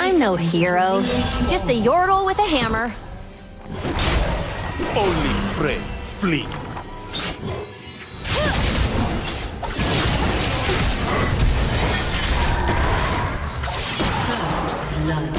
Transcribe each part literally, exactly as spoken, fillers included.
I'm no hero, just a yordle with a hammer. Only pray, flee. First blood.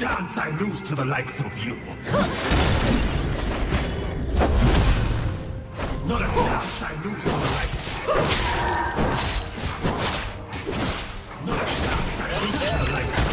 chance I lose to the likes of you. Not a chance I lose to the likes of you. Not a chance I lose to the likes of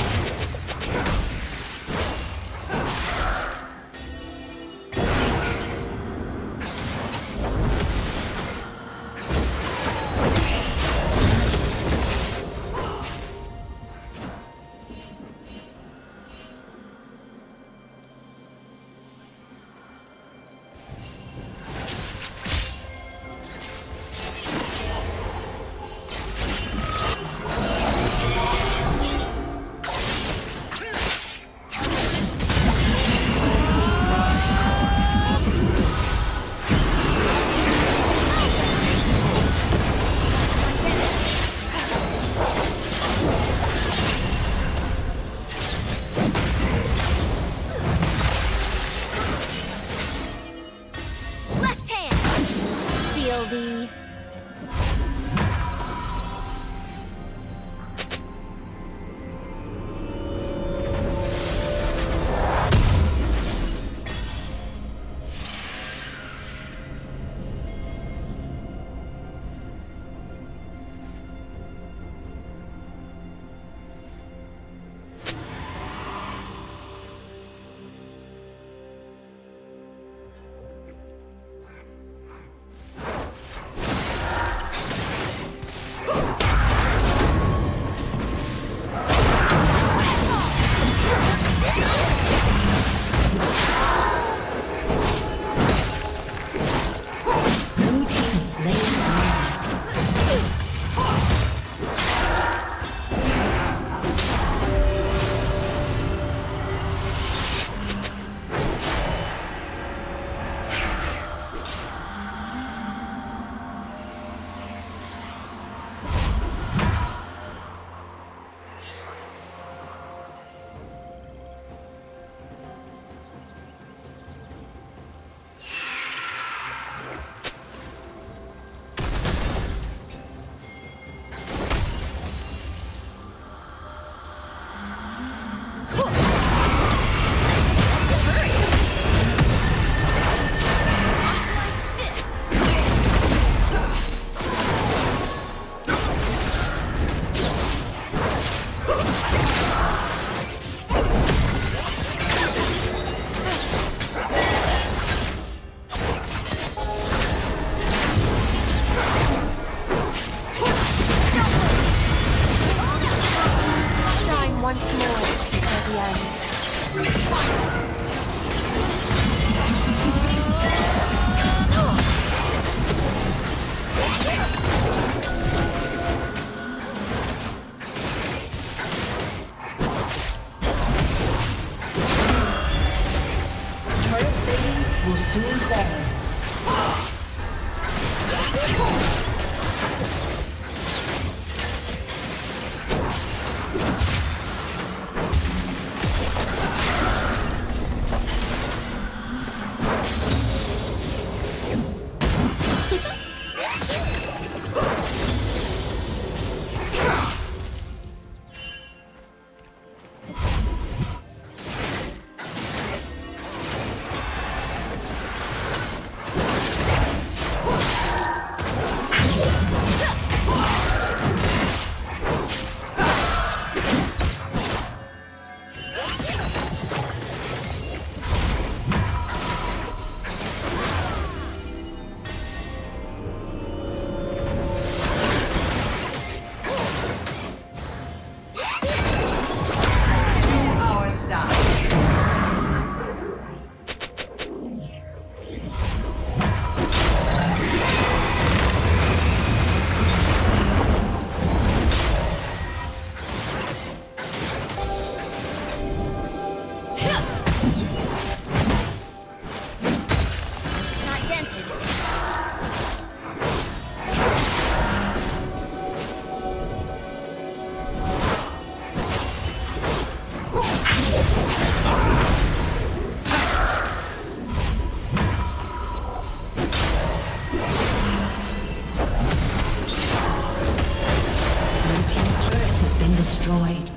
destroyed.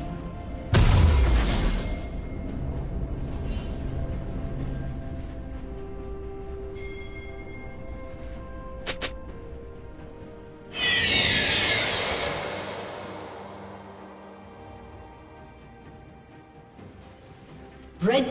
Red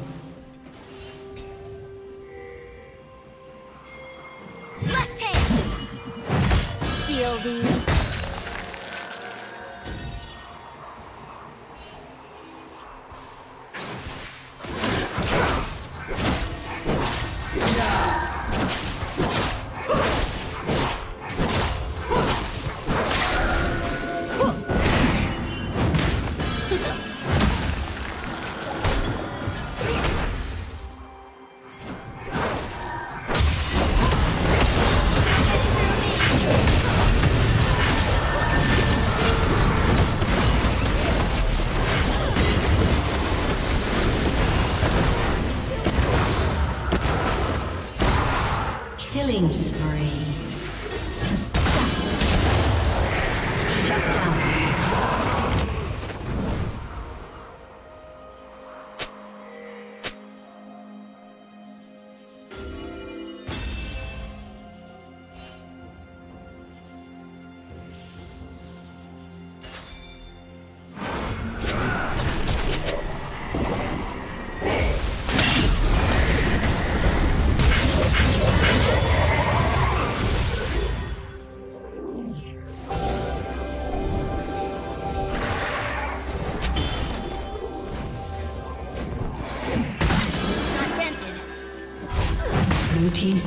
Left hand! Shielding. Killing spree. Shut down. Blue team's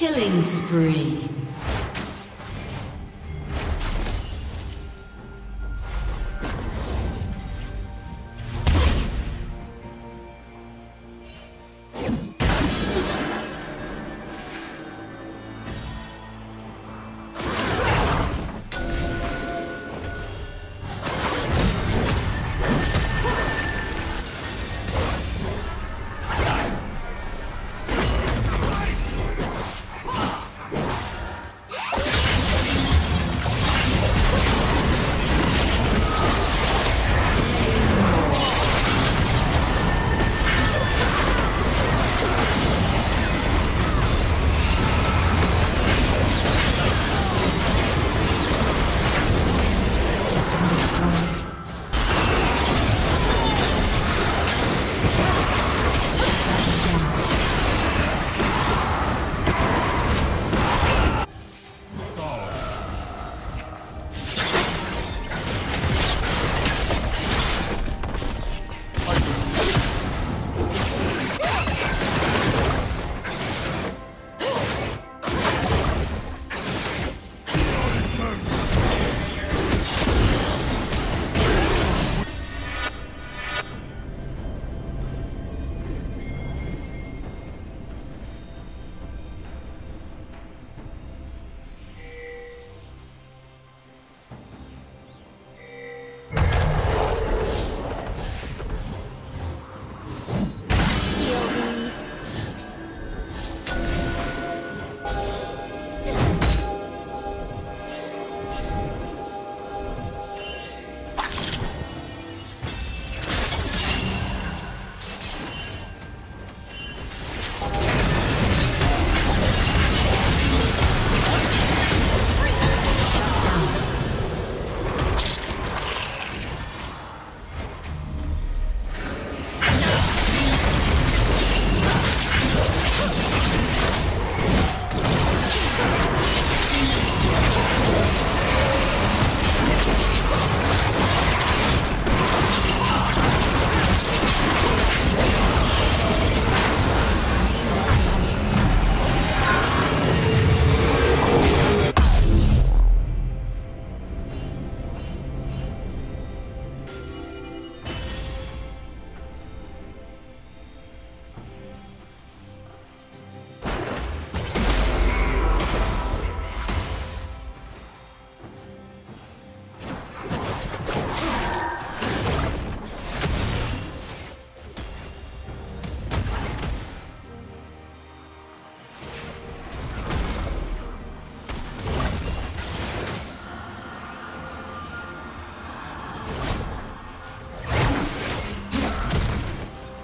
Killing spree.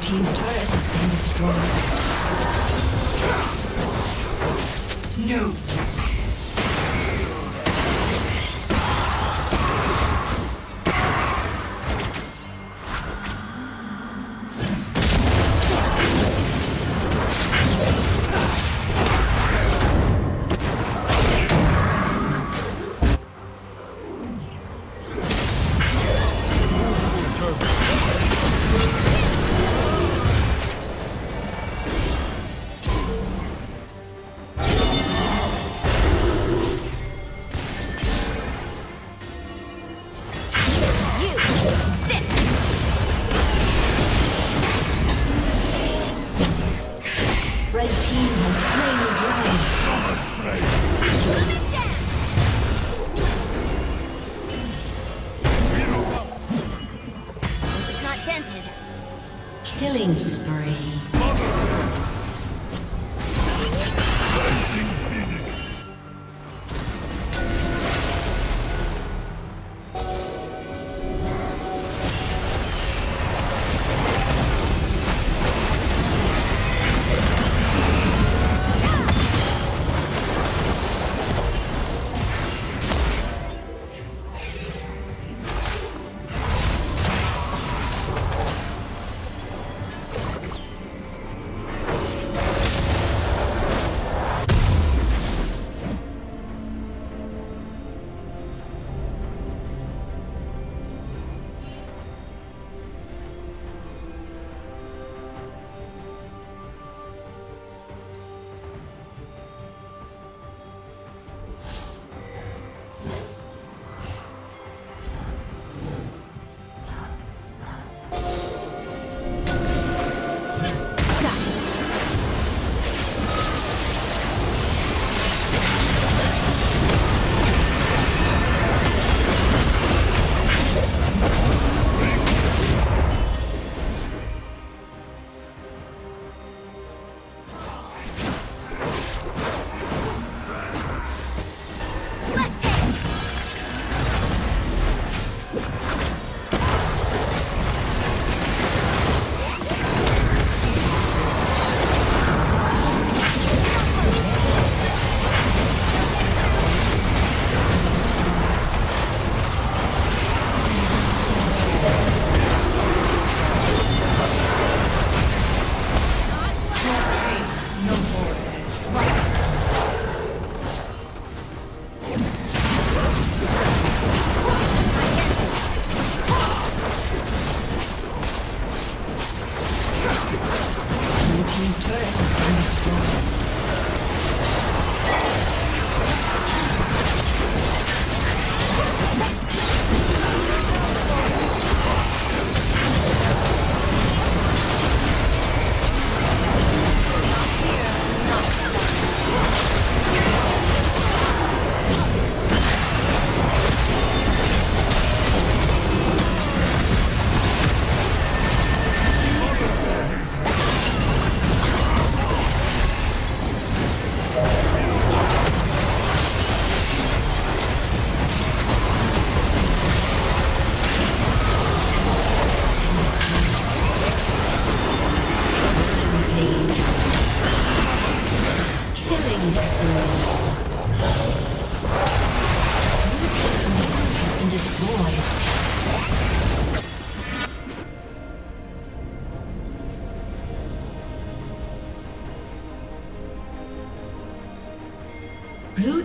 Team's turret has been destroyed. No! Killing spree. Blue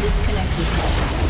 Disconnected.